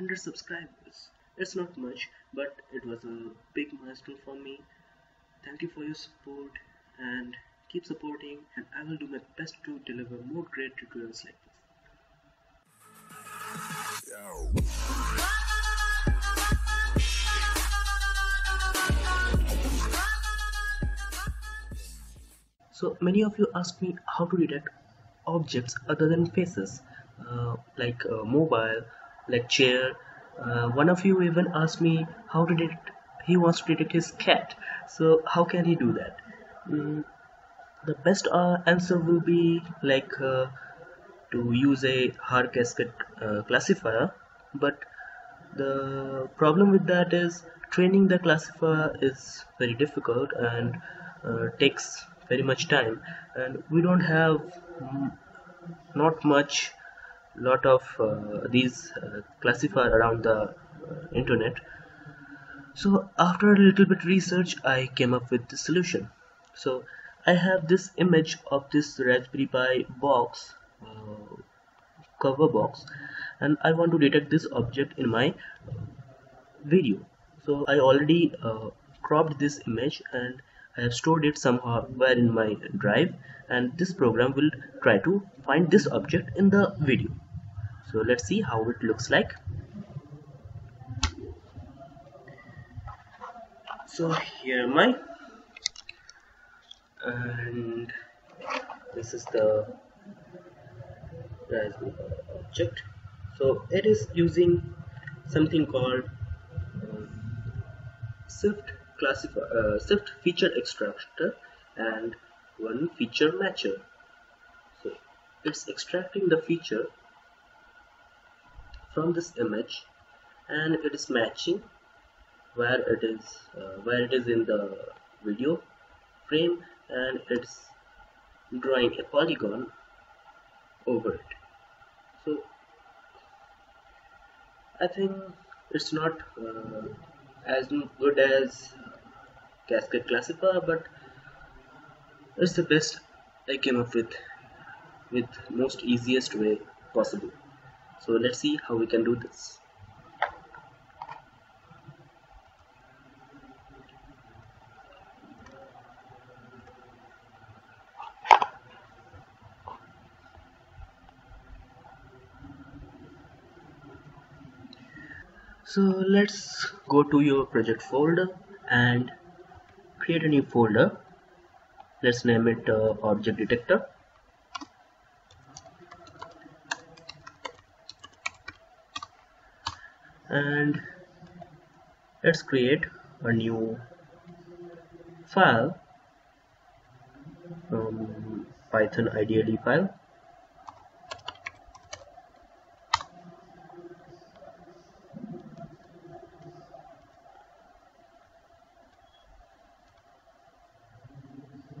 100 subscribers. It's not much, but it was a big milestone for me. Thank you for your support and keep supporting, and I will do my best to deliver more great tutorials like this. So many of you asked me how to detect objects other than faces, like mobile, like chair. One of you even asked me how to detect, he wants to detect his cat, so how can he do that? The best answer will be like to use a hard cascade classifier, but the problem with that is training the classifier is very difficult and takes very much time, and we don't have lot of these classifier around the internet. So after a little bit research, I came up with this solution. So I have this image of this Raspberry Pi box, cover box, and I want to detect this object in my video. So I already cropped this image and I have stored it somewhere in my drive, and this program will try to find this object in the video. So let's see how it looks like. So here am I, and this is the Raspberry Pi object. So it is using something called SIFT feature extractor and one feature matcher. So it's extracting the feature from this image, and it is matching where it is in the video frame, and it's drawing a polygon over it. So I think it's not as good as cascade classifier, but it's the best I came up with most easiest way possible. So let's see how we can do this. So let's go to your project folder and create a new folder. Let's name it object detector. And let's create a new file, Python IDLE file.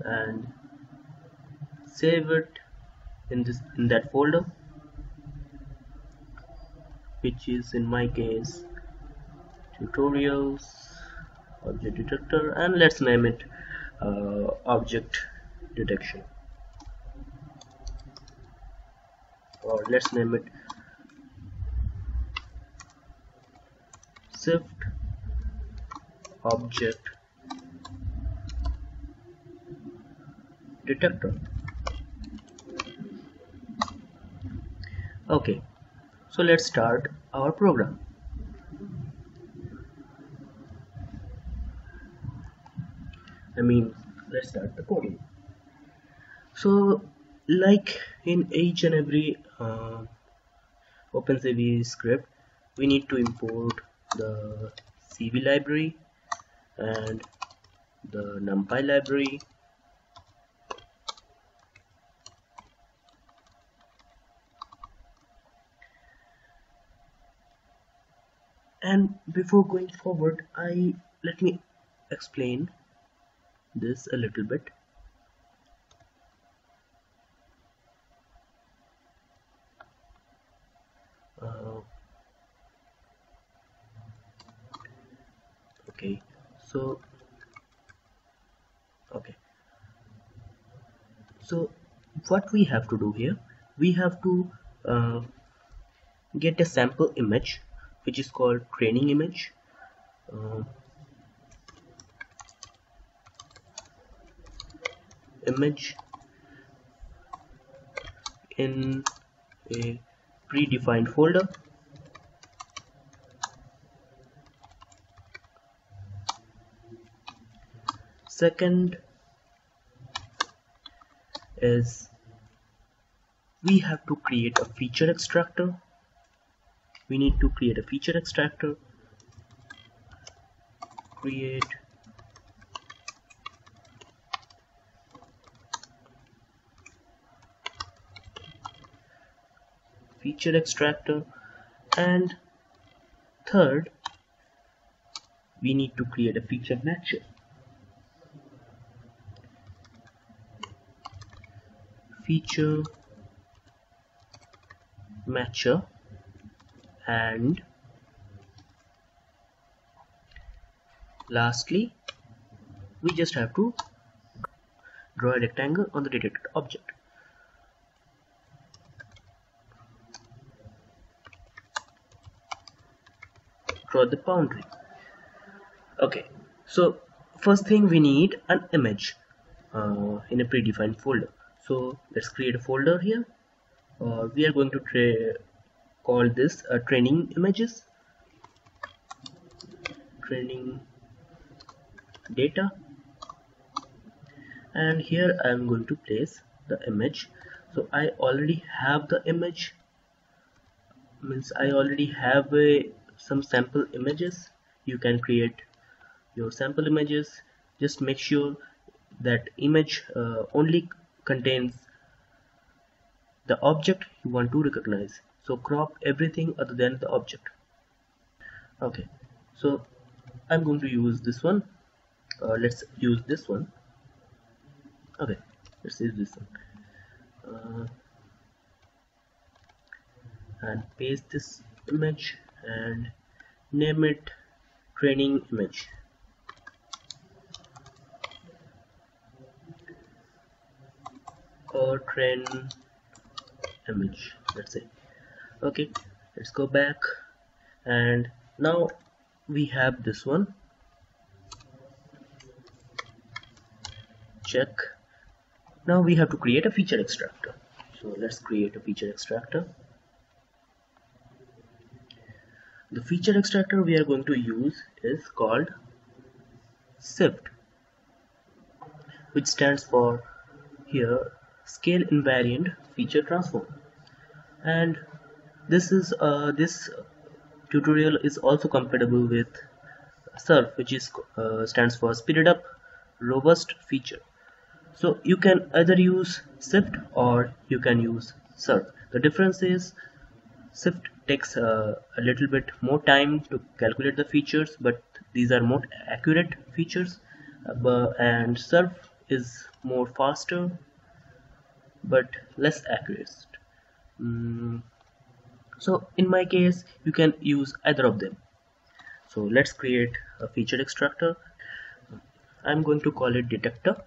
And save it in that folder, which is in my case tutorials object detector, and let's name it object detection, or let's name it SIFT object detector. Okay, so let's start our program. Let's start the coding. So like in each and every OpenCV script, we need to import the CV library and the numpy library, and before going forward, let me explain this a little bit. Okay, so what we have to do here, we have to get a sample image which is called training image. Image in a predefined folder. Second is we have to create a feature extractor. We need to create a feature extractor. Create feature extractor. And third, we need to create a feature matcher. Feature matcher and lastly we just have to draw a rectangle on the data object. Draw the boundary. Okay, so first thing we need an image in a predefined folder. So let's create a folder here. We are going to call this training images, training data, and here I am going to place the image. So I already have the image, means I already have some sample images. You can create your sample images. Just make sure that image only contains the object you want to recognize. So crop everything other than the object. Okay, so I'm going to use this one. Let's use this one. Okay, let's use this one. And paste this image and name it training image. Or train image, that's it. Okay, let's go back, and now we have this one. Check. Now we have to create a feature extractor. So let's create a feature extractor. The feature extractor we are going to use is called SIFT, which stands for here Scale Invariant Feature Transform. And this tutorial is also compatible with SURF, which is stands for Speeded Up Robust Feature. So you can either use SIFT or you can use SURF. The difference is SIFT takes a little bit more time to calculate the features, but these are more accurate features, and SURF is more faster but less accurate. So in my case you can use either of them. So let's create a feature extractor. I'm going to call it detector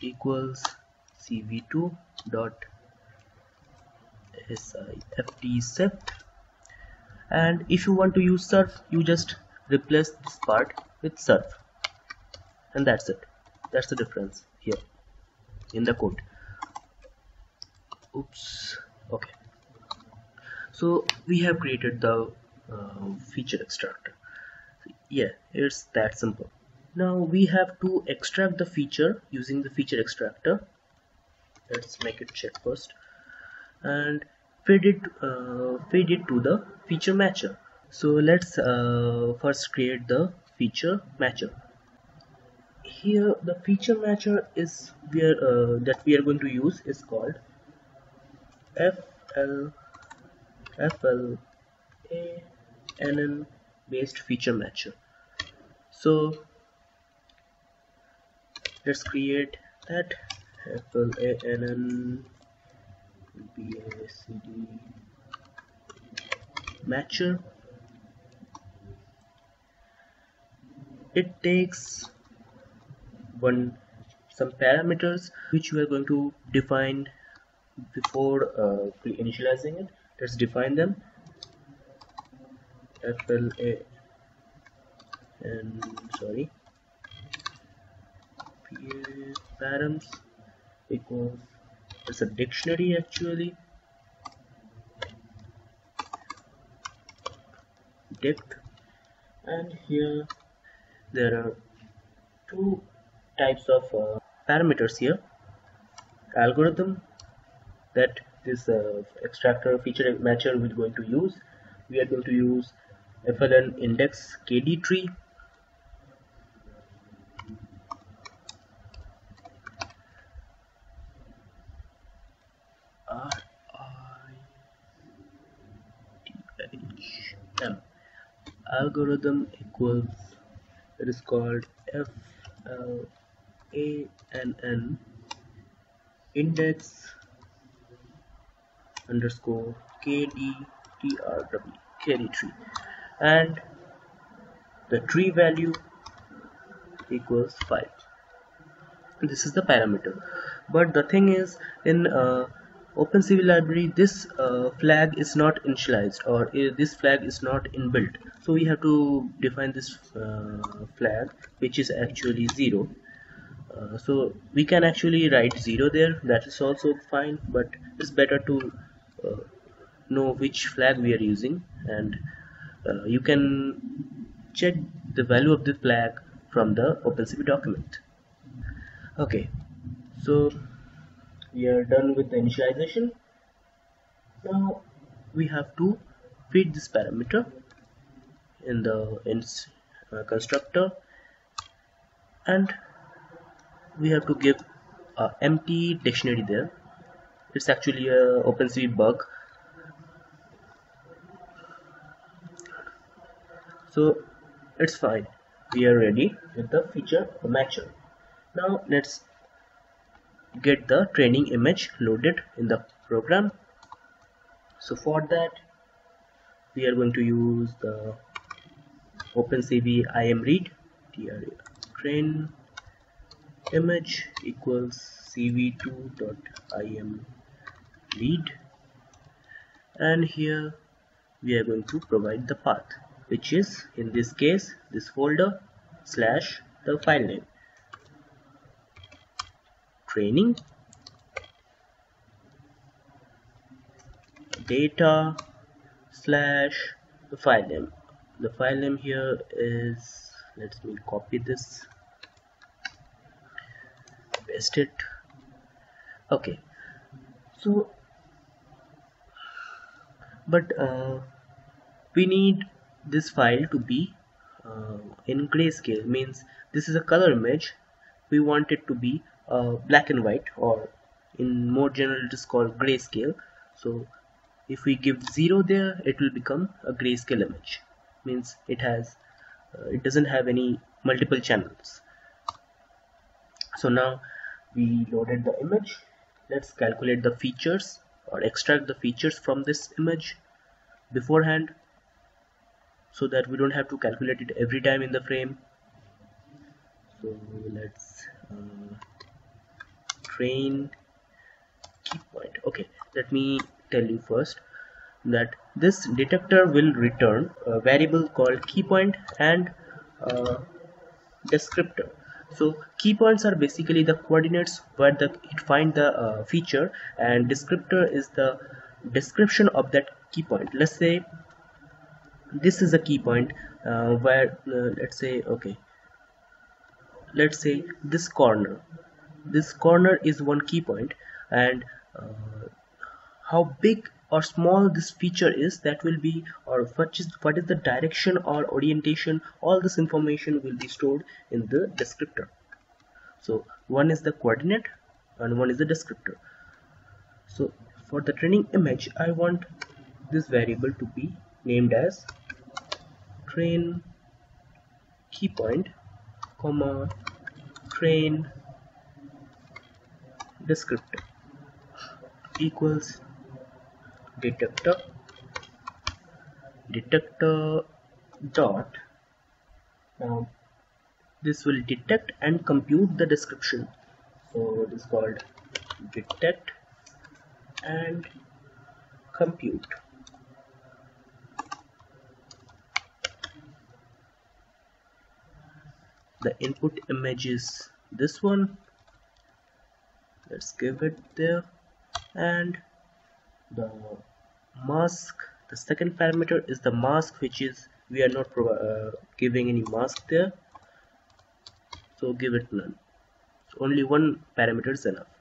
equals cv2 dot sift. And if you want to use surf, you just replace this part with surf, and that's it. That's the difference here in the code. Oops. Okay, so we have created the feature extractor. Yeah, it's that simple. Now we have to extract the feature using the feature extractor. Let's make it check first and feed it to the feature matcher. So let's first create the feature matcher. Here the feature matcher is where that we are going to use is called FLANN based feature matcher. So let's create that FLANN BACD matcher. It takes some parameters which we are going to define before initializing it. Let's define them. FLA and sorry params, because it's a dictionary actually. Dict, and here there are two types of parameters here. Algorithm that this extractor feature matcher we're going to use. We are going to use FLN index kd tree, algorithm equals, it is called FLANN index underscore KDTRW, KD tree, and the tree value equals 5. This is the parameter. But the thing is, in OpenCV library, this flag is not initialized, or this flag is not inbuilt. So we have to define this flag, which is actually 0. So we can actually write 0 there. That is also fine, but it's better to know which flag we are using. And you can check the value of the flag from the OpenCV document. Okay, so we are done with the initialization. Now we have to feed this parameter in the constructor, and we have to give an empty dictionary there. It's actually a OpenCV bug. So it's fine. We are ready with the feature matcher. Now let's get the training image loaded in the program. So for that we are going to use the OpenCV imRead train image equals cv2.imRead, and here we are going to provide the path, which is in this case this folder slash the file name training data slash the file name. The file name here is, let me copy this, paste it. Okay, so but we need this file to be in grayscale, means this is a color image. We want it to be black and white, or in more general it is called grayscale. So if we give 0 there, it will become a grayscale image, means it has it doesn't have any multiple channels. So now we loaded the image. Let's calculate the features or extract the features from this image beforehand, so that we don't have to calculate it every time in the frame. So let's train key point. Okay, let me tell you first that this detector will return a variable called key point and descriptor. So key points are basically the coordinates where it finds the feature, and descriptor is the description of that key point. Let's say this is a key point where let's say, okay, let's say this corner. This corner is one key point, and how big or small this feature is, that will be, or what is the direction or orientation, all this information will be stored in the descriptor. So one is the coordinate and one is the descriptor. So for the training image, I want this variable to be named as train key point, comma train descriptor equals detector dot. Now this will detect and compute the description, so it is called detect and compute. the input image is this one. Let's give it there, and the mask, the second parameter is the mask, which is we are not giving any mask there, so give it none. So only one parameter is enough.